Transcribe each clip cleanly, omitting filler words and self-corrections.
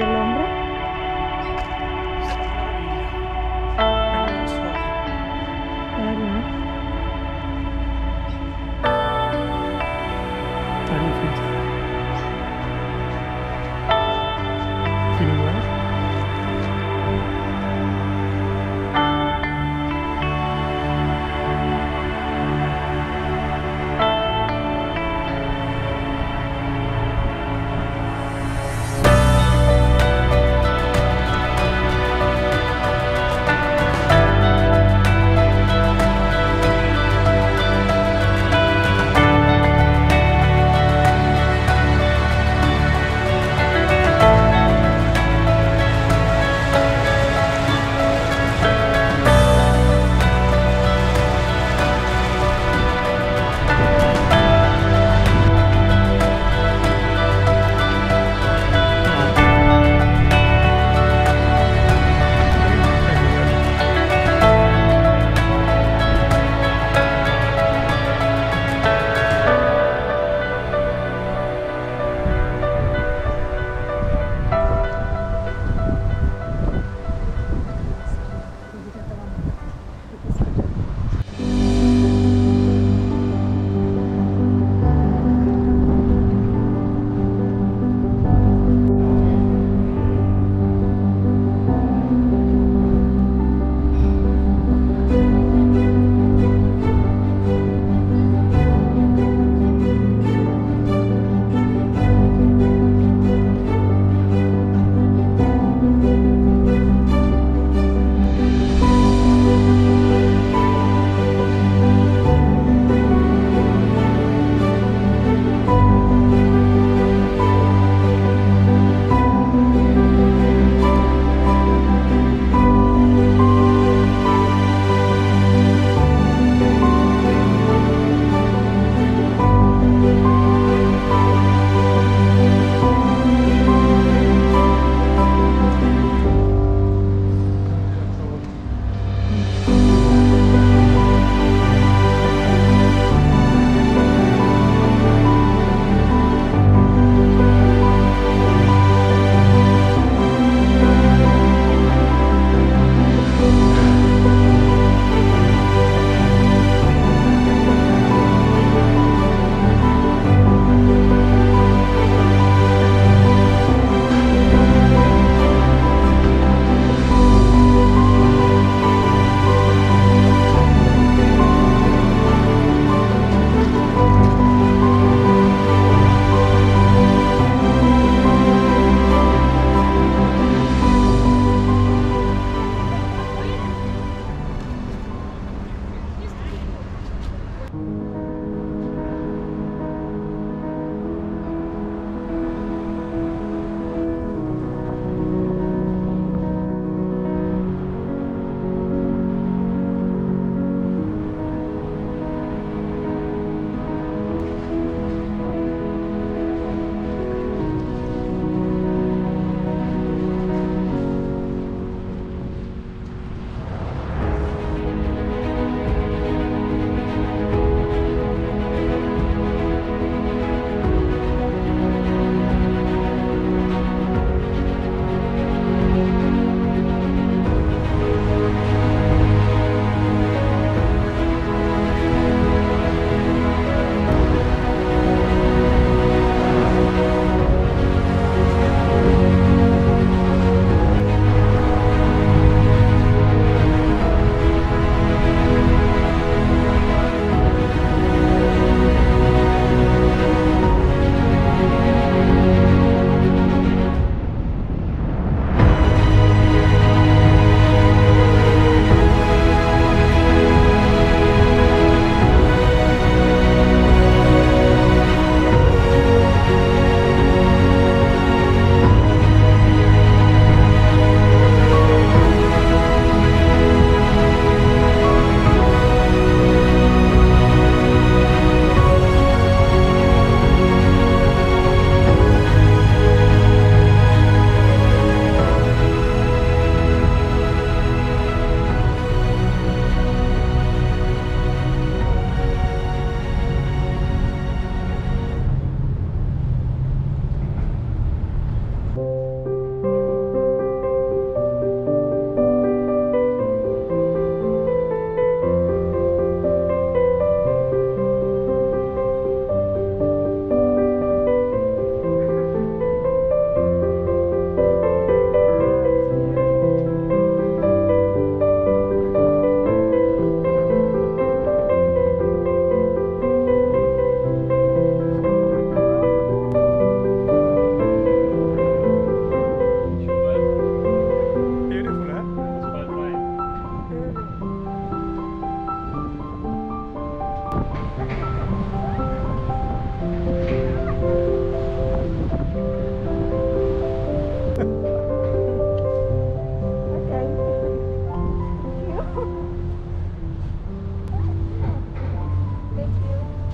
ಇಲ್ಲ ಅಂದರೆ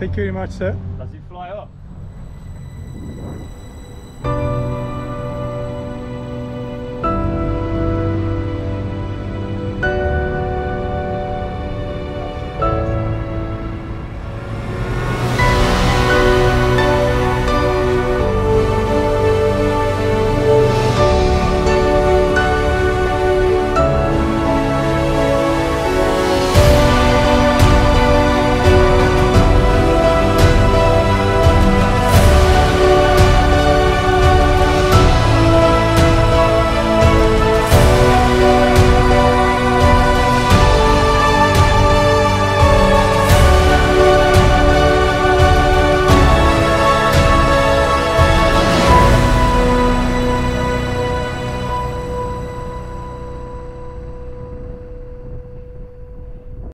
Thank you very much, sir.